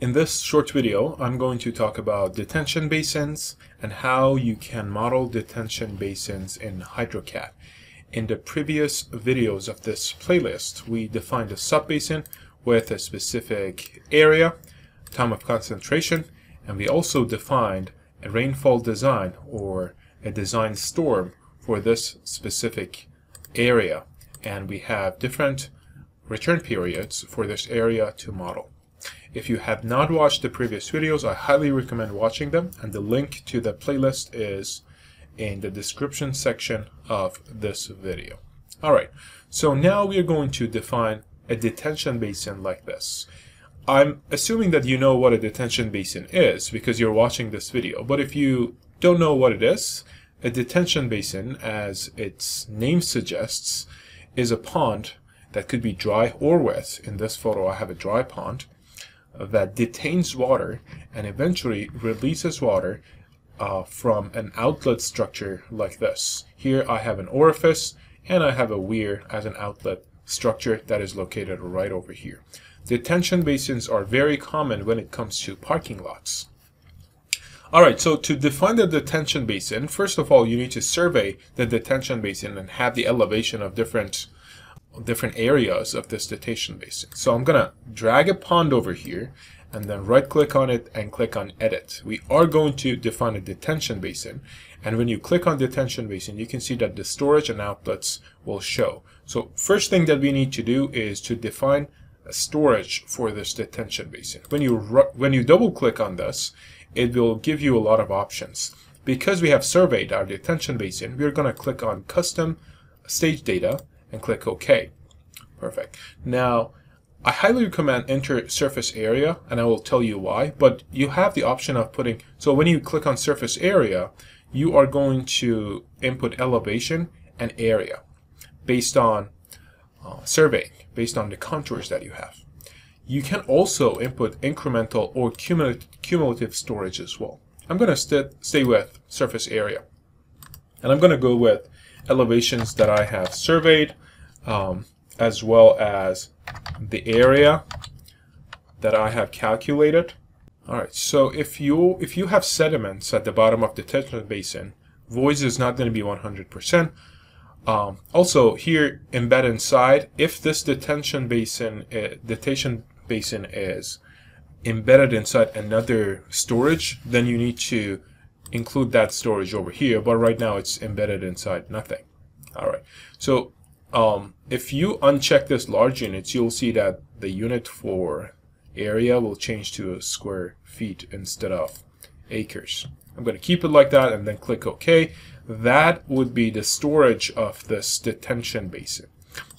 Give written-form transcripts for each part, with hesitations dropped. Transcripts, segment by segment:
In this short video, I'm going to talk about detention basins and how you can model detention basins in HydroCAD. In the previous videos of this playlist, we defined a sub-basin with a specific area, time of concentration, and we also defined a rainfall design or a design storm for this specific area. And we have different return periods for this area to model. If you have not watched the previous videos, I highly recommend watching them, and the link to the playlist is in the description section of this video. Alright, so now we are going to define a detention basin like this. I'm assuming that you know what a detention basin is because you're watching this video, but if you don't know what it is, a detention basin, as its name suggests, is a pond that could be dry or wet. In this photo I have a dry pond that detains water and eventually releases water from an outlet structure like this. Here I have an orifice and I have a weir as an outlet structure that is located right over here. Detention basins are very common when it comes to parking lots. Alright, so to define the detention basin, first of all you need to survey the detention basin and have the elevation of different areas of this detention basin. So I'm gonna drag a pond over here and then right click on it and click on edit. We are going to define a detention basin, and when you click on detention basin you can see that the storage and outlets will show. So first thing that we need to do is to define a storage for this detention basin. When you double click on this, it will give you a lot of options. Because we have surveyed our detention basin, we're gonna click on custom stage data and click OK. Perfect. Now, I highly recommend enter surface area, and I will tell you why, but you have the option of putting, so when you click on surface area, you are going to input elevation and area based on surveying, based on the contours that you have. You can also input incremental or cumulative storage as well. I'm going to stay with surface area, and I'm going to go with elevations that I have surveyed, as well as the area that I have calculated. Alright, so if you have sediments at the bottom of the detention basin, voice is not going to be 100%. Also, here embed inside, if this detention basin is embedded inside another storage, then you need to include that storage over here, but right now it's embedded inside nothing. Alright, so if you uncheck this large units, you'll see that the unit for area will change to square feet instead of acres. I'm going to keep it like that and then click OK. That would be the storage of this detention basin.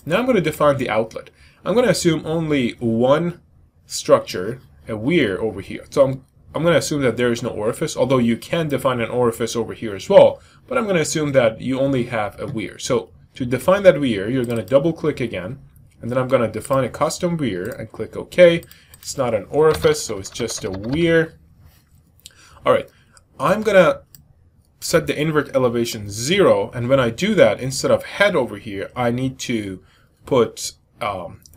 Now I'm going to define the outlet. I'm going to assume only one structure, a weir, over here. So I'm going to assume that there is no orifice, although you can define an orifice over here as well, but I'm going to assume that you only have a weir. So to define that weir, you're going to double click again, and then I'm going to define a custom weir and click OK. It's not an orifice, so it's just a weir. Alright, I'm going to set the invert elevation 0, and when I do that, instead of head over here, I need to put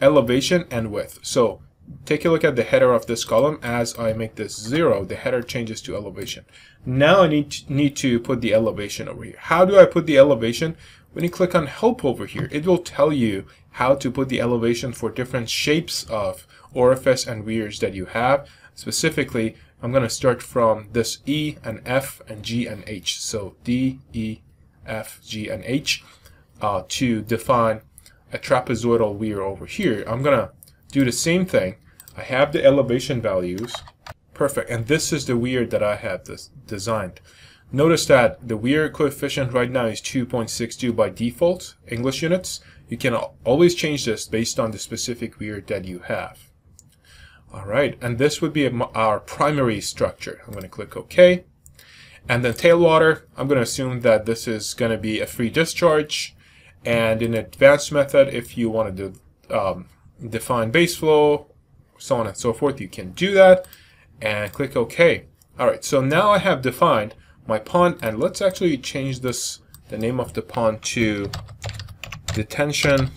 elevation and width. So take a look at the header of this column. As I make this 0, the header changes to elevation. Now I need to put the elevation over here. How do I put the elevation? When you click on help over here, it will tell you how to put the elevation for different shapes of orifice and weirs that you have. Specifically, I'm going to start from this E and F and G and H. So D, E, F, G, and H to define a trapezoidal weir over here. I'm going to do the same thing. I have the elevation values. Perfect. And this is the weir that I have designed. Notice that the weir coefficient right now is 2.62 by default, English units. You can always change this based on the specific weir that you have. Alright, and this would be our primary structure. I'm going to click OK. And then tailwater, I'm going to assume that this is going to be a free discharge. And in advanced method, if you want to do define base flow, so on and so forth, you can do that, and click OK. Alright, so now I have defined my pond, and let's actually change this, the name of the pond, to Detention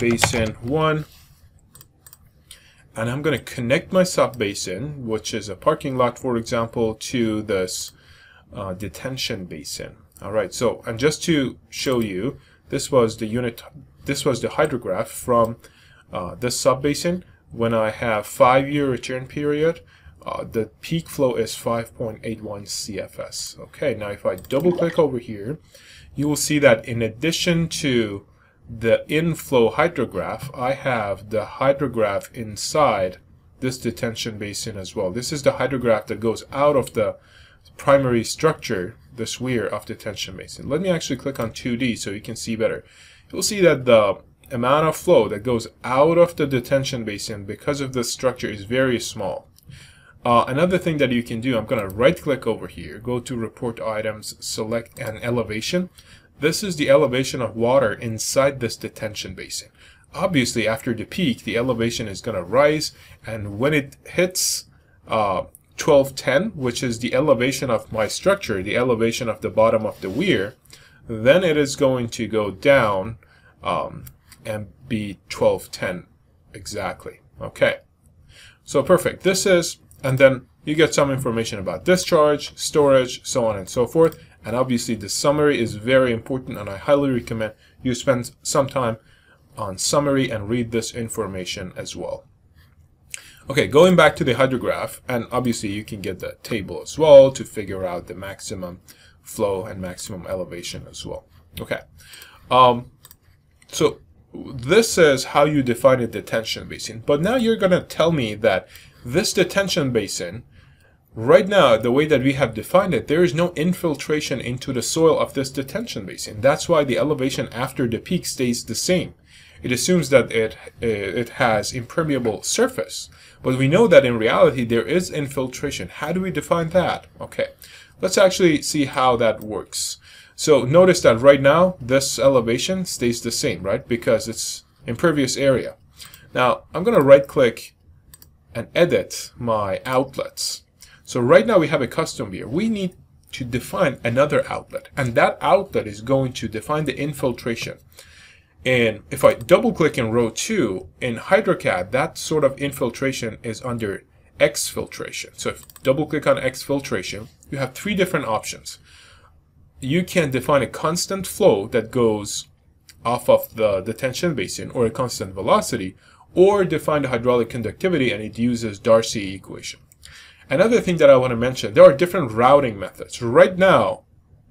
Basin 1, and I'm going to connect my sub basin, which is a parking lot, for example, to this detention basin. Alright, so, and just to show you, this was the unit, this was the hydrograph from this sub basin. When I have 5-year return period, the peak flow is 5.81 CFS. Okay, now if I double click over here, you will see that in addition to the inflow hydrograph, I have the hydrograph inside this detention basin as well. This is the hydrograph that goes out of the primary structure, the sphere of detention basin. Let me actually click on 2D so you can see better. You'll see that the amount of flow that goes out of the detention basin because of this structure is very small. Another thing that you can do, I'm going to right click over here, go to report items, select an elevation. This is the elevation of water inside this detention basin. Obviously after the peak the elevation is going to rise, and when it hits 1210, which is the elevation of my structure, the elevation of the bottom of the weir, then it is going to go down and be 1210 exactly. Okay, so perfect. This is, and then you get some information about discharge, storage, so on and so forth. And obviously the summary is very important, and I highly recommend you spend some time on summary and read this information as well. Okay, going back to the hydrograph, and obviously you can get the table as well to figure out the maximum flow and maximum elevation as well. Okay, so this is how you define a detention basin. But now you're going to tell me that this detention basin, right now, the way that we have defined it, there is no infiltration into the soil of this detention basin. That's why the elevation after the peak stays the same. It assumes that it has impermeable surface, but we know that in reality there is infiltration. How do we define that? Okay, let's actually see how that works. So notice that right now this elevation stays the same, right, because it's impervious area. Now I'm going to right click and edit my outlets. So right now we have a custom weir. We need to define another outlet, and that outlet is going to define the infiltration. And if I double click in row 2 in HydroCAD, that sort of infiltration is under exfiltration. So if you double click on exfiltration, you have 3 different options. You can define a constant flow that goes off of the detention basin, or a constant velocity, or define the hydraulic conductivity, and it uses Darcy equation. Another thing that I want to mention, there are different routing methods. Right now,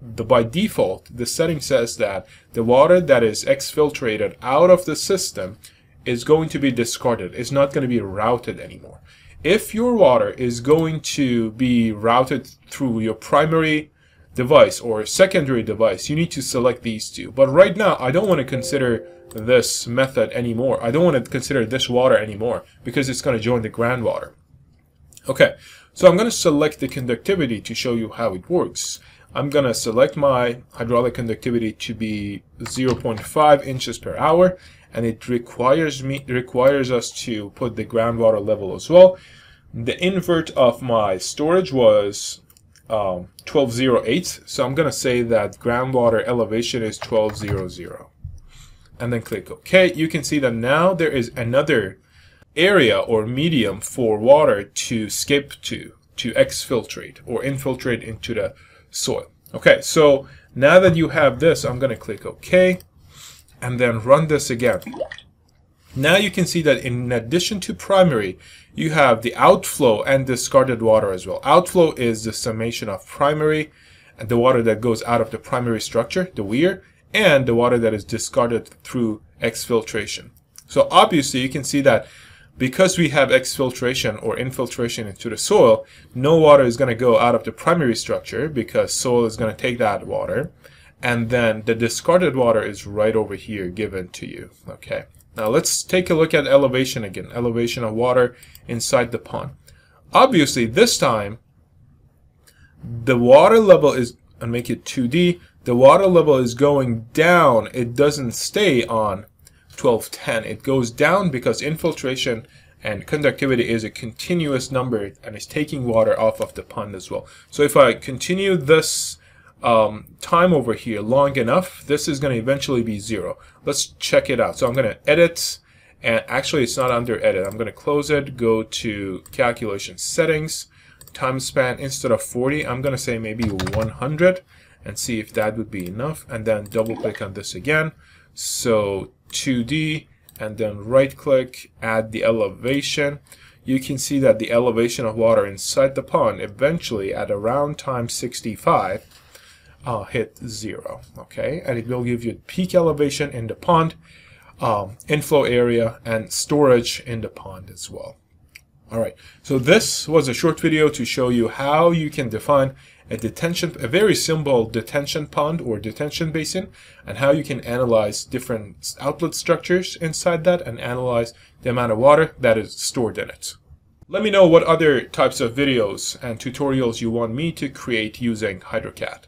by default, the setting says that the water that is exfiltrated out of the system is going to be discarded. It's not going to be routed anymore. If your water is going to be routed through your primary device or secondary device, you need to select these two. But right now, I don't want to consider this method anymore. I don't want to consider this water anymore because it's going to join the groundwater. Okay, so I'm going to select the conductivity to show you how it works. I'm going to select my hydraulic conductivity to be 0.5 inches per hour, and it requires us to put the groundwater level as well. The invert of my storage was 1208, so I'm going to say that groundwater elevation is 1200, and then click OK. You can see that now there is another area or medium for water to skip to exfiltrate or infiltrate into the soil. Okay, so now that you have this, I'm going to click OK and then run this again. Now you can see that in addition to primary, you have the outflow and discarded water as well. Outflow is the summation of primary and the water that goes out of the primary structure, the weir, and the water that is discarded through exfiltration. So obviously you can see that because we have exfiltration or infiltration into the soil, no water is going to go out of the primary structure because soil is going to take that water, and then the discarded water is right over here given to you. Okay, now let's take a look at elevation again, elevation of water inside the pond. Obviously this time the water level is, and make it 2D, the water level is going down. It doesn't stay on 1210. It goes down because infiltration and conductivity is a continuous number and is taking water off of the pond as well. So if I continue this time over here long enough, this is going to eventually be 0. Let's check it out. So I'm going to edit And actually, it's not under edit. I'm going to close it, go to calculation settings, time span, instead of 40, I'm going to say maybe 100 and see if that would be enough. And then double click on this again. So 2D, and then right click, add the elevation. You can see that the elevation of water inside the pond eventually at around time 65 hit 0. Okay, and it will give you peak elevation in the pond, inflow area, and storage in the pond as well. Alright, so this was a short video to show you how you can define a very simple detention pond or detention basin, and how you can analyze different outlet structures inside that and analyze the amount of water that is stored in it. Let me know what other types of videos and tutorials you want me to create using HydroCAD.